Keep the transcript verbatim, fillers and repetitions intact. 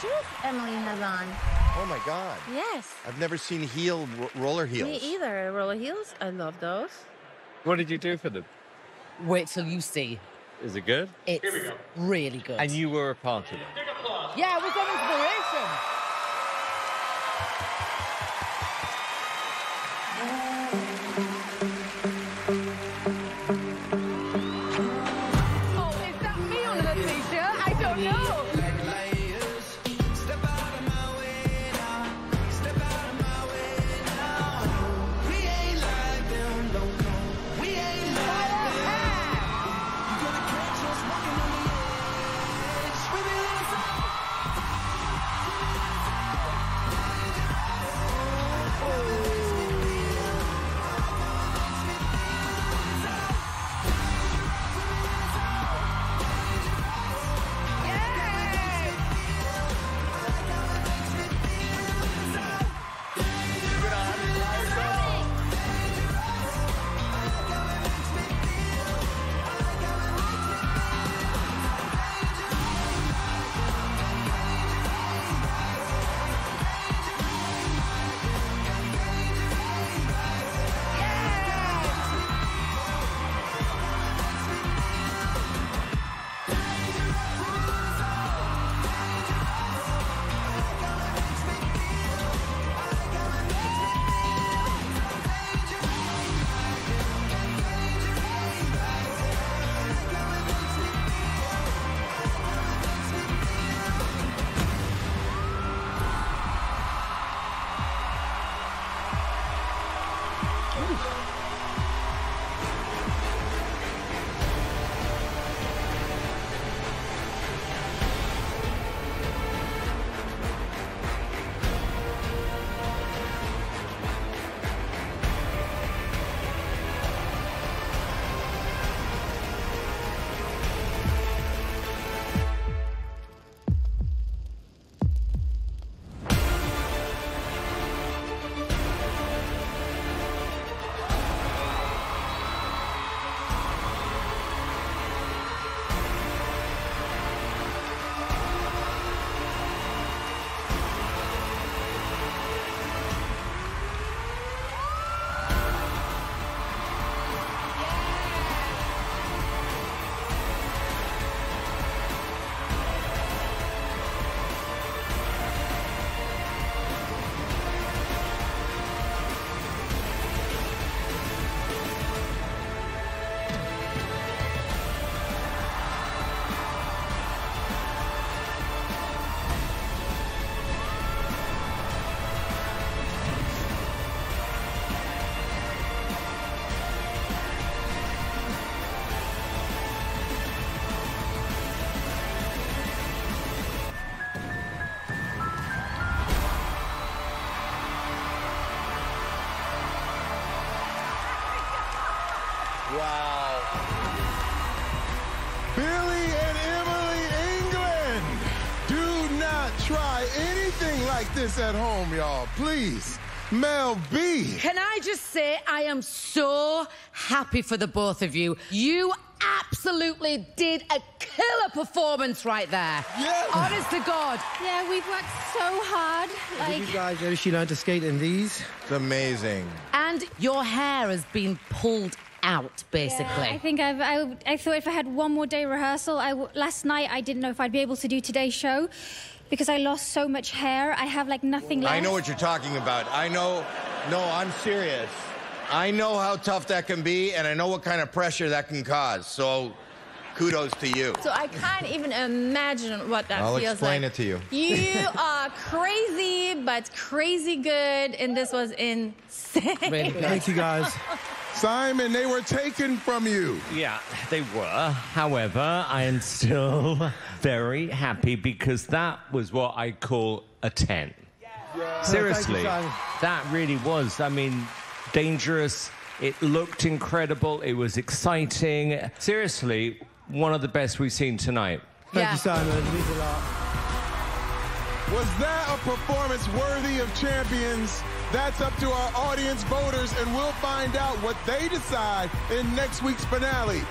shoes Emily has on. Oh, my God. Yes. I've never seen heel roller heels. Me either. Roller heels, I love those. What did you do for them? Wait till you see. Is it good? It's Here we go. really good. And you were a part of it. Yeah, we got inspiration. Oh, is that me on the t-shirt? I don't know. Wow. Billy and Emily, England. Do not try anything like this at home, y'all. Please. Mel B. Can I just say I am so happy for the both of you. You absolutely did a killer performance right there. Yeah. Honest to God. Yeah, we've worked so hard. Like... Did you guys know she learned to skate in these? It's amazing. And your hair has been pulled out, basically. Yeah, I think I've, I, I thought if I had one more day rehearsal, I w last night I didn't know if I'd be able to do today's show because I lost so much hair. I have, like, nothing left. I know what you're talking about. I know. No, I'm serious. I know how tough that can be, and I know what kind of pressure that can cause, so kudos to you. So I can't even imagine what that I'll feels like. I'll explain it to you. You are crazy, but crazy good, and this was insane. Really good. Thank you, guys. Simon, they were taken from you. Yeah, they were. However, I am still very happy because that was what I call a ten. Yeah. Seriously, no, you, that really was, I mean, dangerous. It looked incredible. It was exciting. Seriously, one of the best we've seen tonight. Thank yeah. you, Simon. It means a lot. Was that a performance worthy of champions? That's up to our audience voters, and we'll find out what they decide in next week's finale.